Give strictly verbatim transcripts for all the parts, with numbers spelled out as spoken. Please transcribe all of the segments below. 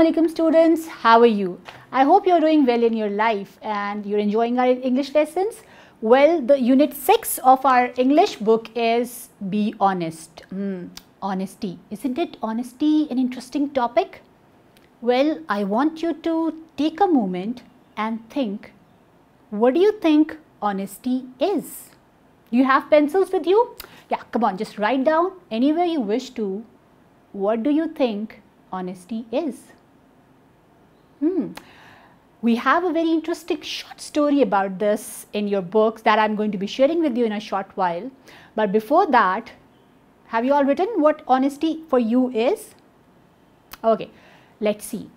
Assalamualaikum students, how are you? I hope you are doing well in your life and you're enjoying our English lessons. Well, the unit six of our English book is Be Honest. Mm, honesty. Isn't it honesty an interesting topic? Well, I want you to take a moment and think, what do you think honesty is? Do you have pencils with you? Yeah, come on, just write down anywhere you wish to. What do you think honesty is? Hmm. We have a very interesting short story about this in your books that I'm going to be sharing with you in a short while. But before that, have you all written what honesty for you is? Okay, let's see.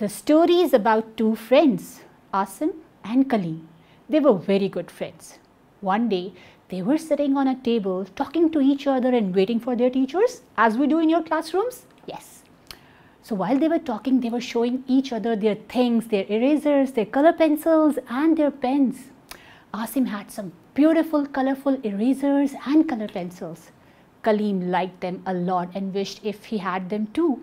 The story is about two friends, Asan and Kali. They were very good friends. One day, they were sitting on a table talking to each other and waiting for their teachers, as we do in your classrooms. Yes. So while they were talking, they were showing each other their things, their erasers, their color pencils and their pens. Asim had some beautiful, colorful erasers and color pencils. Kaleem liked them a lot and wished if he had them too.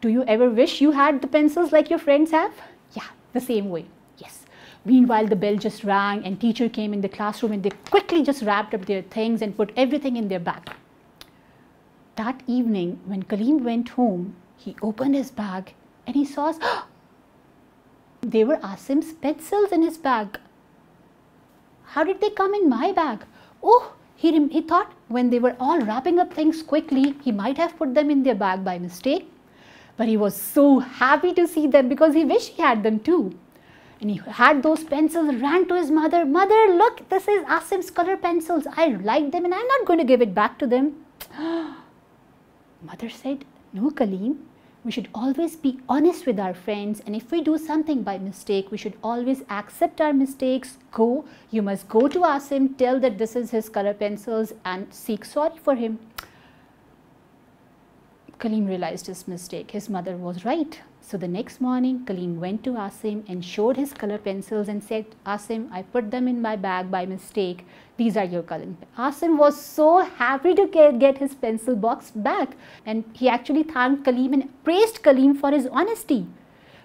Do you ever wish you had the pencils like your friends have? Yeah, the same way. Yes. Meanwhile, the bell just rang and teacher came in the classroom and they quickly just wrapped up their things and put everything in their bag. That evening, when Kaleem went home, he opened his bag and he saw they were Asim's pencils in his bag. How did they come in my bag? Oh, he, he thought when they were all wrapping up things quickly, he might have put them in their bag by mistake. But he was so happy to see them because he wished he had them too. And he had those pencils, ran to his mother. Mother, look, this is Asim's color pencils. I like them and I'm not going to give it back to them. Mother said, no, Kaleem, we should always be honest with our friends. And if we do something by mistake, we should always accept our mistakes. Go, you must go to Asim, tell that this is his color pencils and seek sorry for him. Kaleem realized his mistake. His mother was right. So the next morning, Kaleem went to Asim and showed his color pencils and said, Asim, I put them in my bag by mistake. These are your color pencils. Asim was so happy to get his pencil box back. And he actually thanked Kaleem and praised Kaleem for his honesty.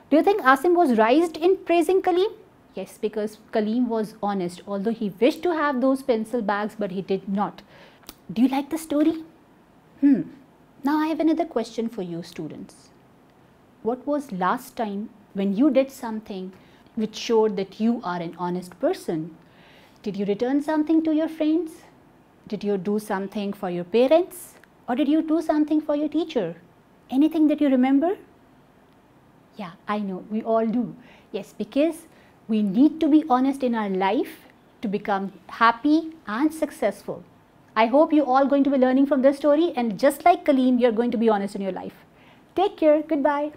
Do you think Asim was right in praising Kaleem? Yes, because Kaleem was honest, although he wished to have those pencil bags, but he did not. Do you like the story? Hmm. Now I have another question for you students. What was last time when you did something which showed that you are an honest person? Did you return something to your friends? Did you do something for your parents? Or did you do something for your teacher? Anything that you remember? Yeah, I know, we all do. Yes, because we need to be honest in our life to become happy and successful. I hope you all going to be learning from this story and just like Kaleem, you're going to be honest in your life. Take care. Goodbye.